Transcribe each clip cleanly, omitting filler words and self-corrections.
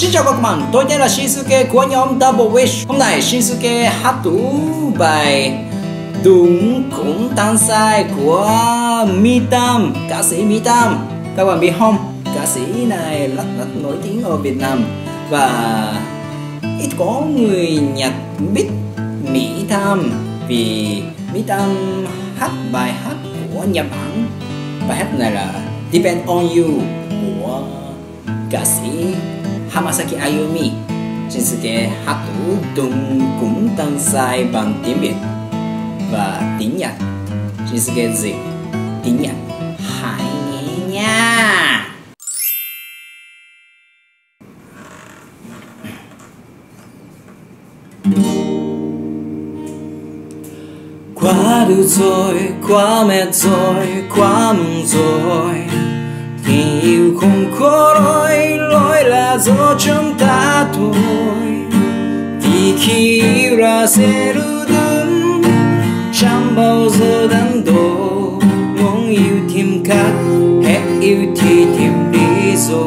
Xin chào các bạn, tôi tên là Shinsuke của nhóm Double Wish. Hôm nay Shinsuke hát bài Đúng Cũng Tan Sai của Mỹ Tâm, ca sĩ Mỹ Tâm. Các bạn biết không, ca sĩ này rất nổi tiếng ở Việt Nam và ít có người Nhật biết Mỹ Tâm, vì Mỹ Tâm hát bài hát của Nhật Bản. Bài hát này là Depend on You của ca sĩ Hamasaki Ayumi. Shinsuke hát Đúng Cũng Tan Sai bằng tiếng Việt và tiếng Nhật. Shinsuke dịch tiếng Nhật. Hãy nghe nha. Quá đủ rồi, quá mệt rồi, quá mừng rồi. Tình yêu không có lỗi, lỗi là do chúng ta thôi. Vì khi yêu là sẽ đủ đúng, chẳng bao giờ đắn đo. Muốn yêu thêm cách, hết yêu thì thêm lý do.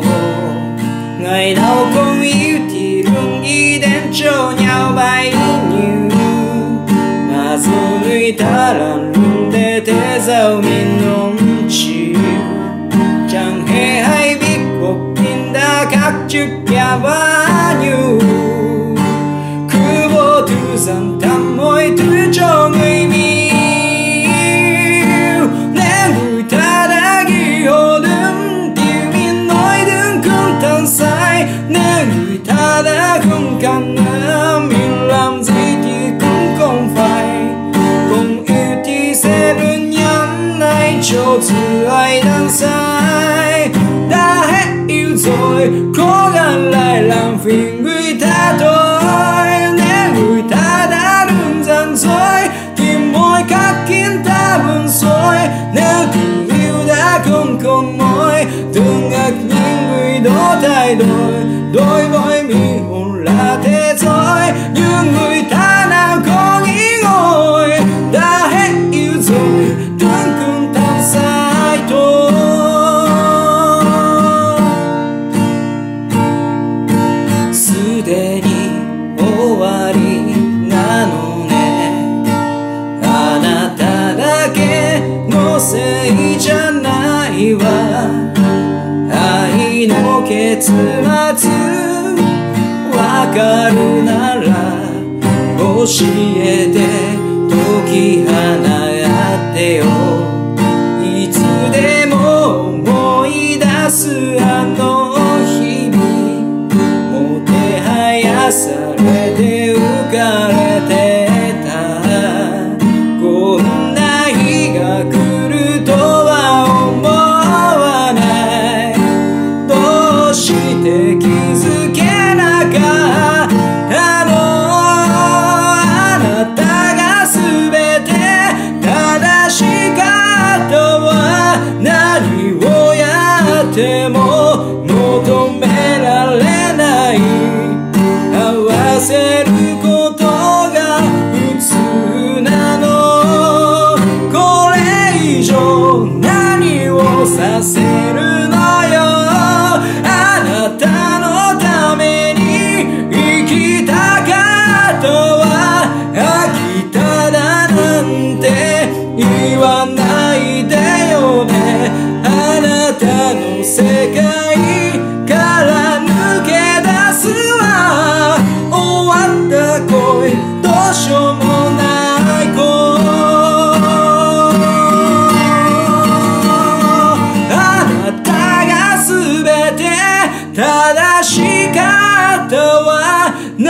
Ngày nào không yêu thì luôn nghĩ đến cho nhau bấy nhiêu. Mà rồi người ta làm luôn để thế giàu mình nóng chịu. Chẳng hề hay biết cuộc tình đã khác trước kia bao nhiêu. Cứ vô tư rằng thầm mọi thứ cho người mình yêu. Nếu người ta đã ghi hồ đứng, điều mình nói đứng không thẳng sai. Nếu người ta đã không cần nữa, mình làm gì thì cũng không phải. Cùng yêu thì sẽ luôn nhắm lại cho dù ai đang sai. Cố gắng lại làm phiền người ta thôi. Nếu người ta đã đừng giận dối, tìm mối cách khiến ta buồn xối. Nếu tình yêu đã không còn mối, thường ngạc nhiên người đó thay đổi. Đối với mỹ hồn là thế giới, nhưng người ta nào có nghĩ ngồi. Đã hết yêu rồi, tưởng cũng tan sai thôi.愛の結末わかるなら教えて解き放ってよ。いつでも思い出すあの日々、もてはやされて浮かれてた。こんな日が来るとは思う。でも求められない、合わせることが普通なの。これ以上何をさせるのよ。あなたのために生きたかったわ。飽きただなんて言わないでよね。あなたの世界から抜け出すわ。終わった恋、どうしようもない恋。あなたが全て正しかったわ。何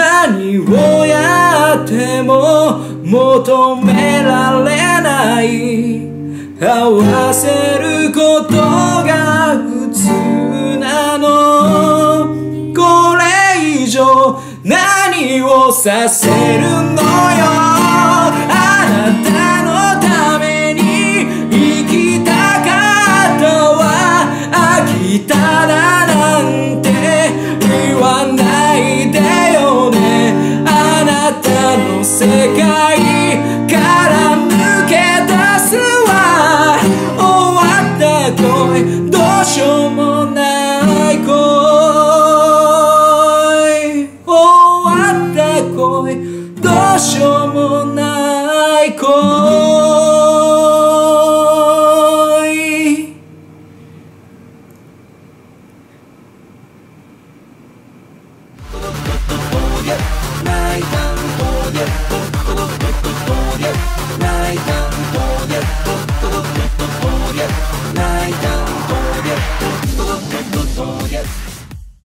をやっても求められない、合わせることが普通なの。これ以上何をさせるのよ。あなたのために生きたかったわ。飽きただなんて言わないでよね。あなたの世界から抜け出すわ。どうしようもない子。